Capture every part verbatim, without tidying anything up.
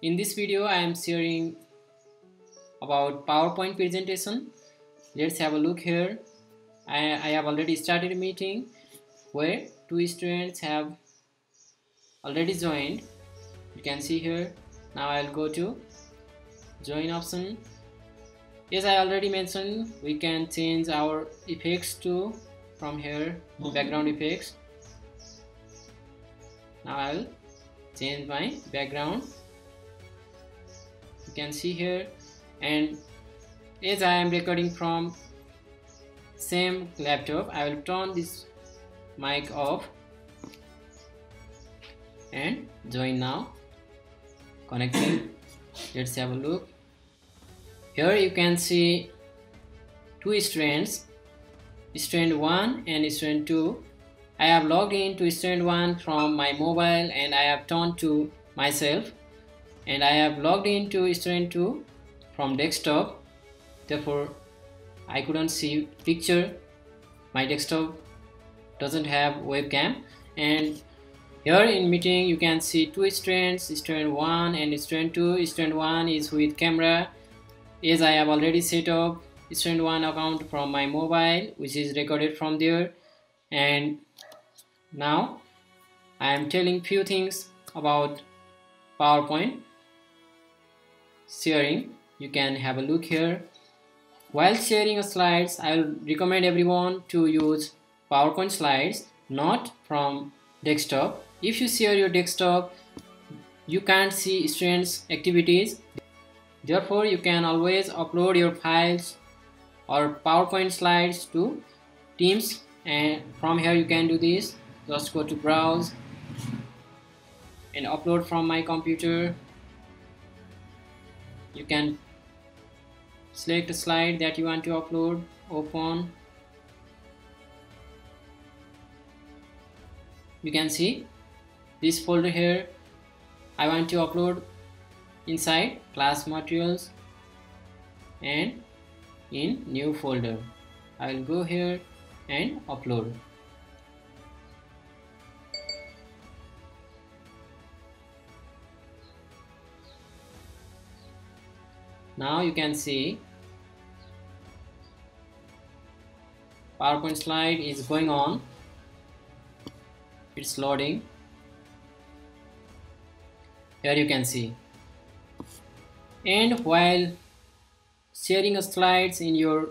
In this video I am sharing about PowerPoint presentation. Let's have a look here. I, I have already started a meeting where two students have already joined. You can see here. Now I'll go to join option. Yes, I already mentioned we can change our effects to from here, mm-hmm. background effects. Now I'll change my background. You can see here, and as I am recording from same laptop, I will turn this mic off and join now. Connecting. Let's have a look. Here you can see two strands, strand one and strand two. I have logged in to strand one from my mobile and I have turned to myself, and I have logged in to strand two from desktop. Therefore I couldn't see picture. My desktop doesn't have webcam. And here in meeting you can see two strands, strand one and strand two. Strand one is with camera. As I have already set up strand one account from my mobile, which is recorded from there. And now I am telling few things about PowerPoint sharing. You can have a look here. While sharing slides, I will recommend everyone to use PowerPoint slides, not from desktop. If you share your desktop, you can't see students' activities. Therefore, you can always upload your files or PowerPoint slides to Teams, and from here you can do this. Just go to browse and upload from my computer. You can select a slide that you want to upload, open. You can see this folder here. I want to upload inside class materials and in new folder. I will go here and upload. Now you can see PowerPoint slide is going on. It's loading. Here you can see. And while sharing slides in your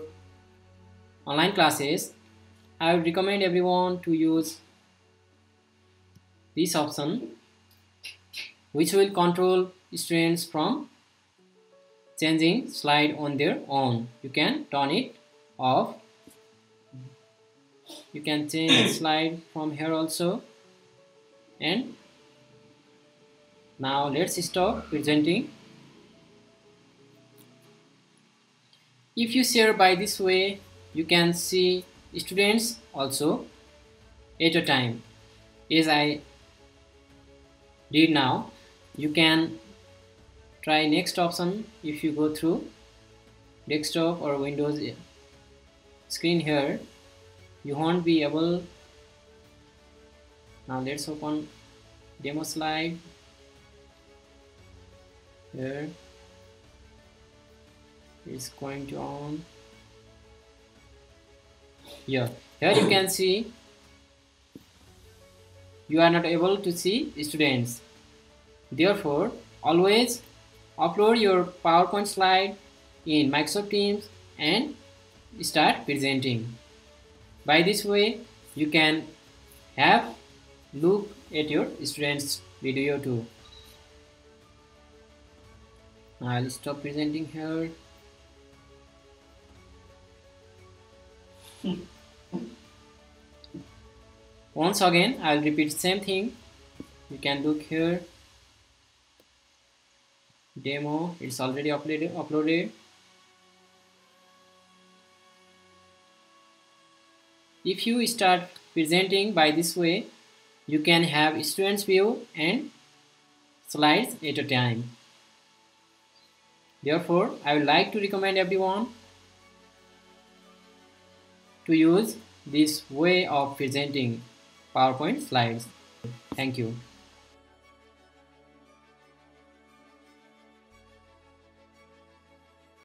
online classes, I would recommend everyone to use this option, which will control students from changing slide on their own. You can turn it off. You can change slide from here also. And now let's stop presenting. If you share by this way, you can see students also at a time, as I did now. You can try next option. If you go through desktop or Windows screen here, you won't be able. Now let's open demo slide here. It's going to on. Here, here you can see you are not able to see students. Therefore, always upload your PowerPoint slide in Microsoft Teams and start presenting. By this way, you can have look at your students' video too. I'll stop presenting here. Once again, I'll repeat same thing. You can look here. Demo, it's already uploaded. uploaded. If you start presenting by this way, you can have students view and slides at a time. Therefore, I would like to recommend everyone to use this way of presenting PowerPoint slides. Thank you.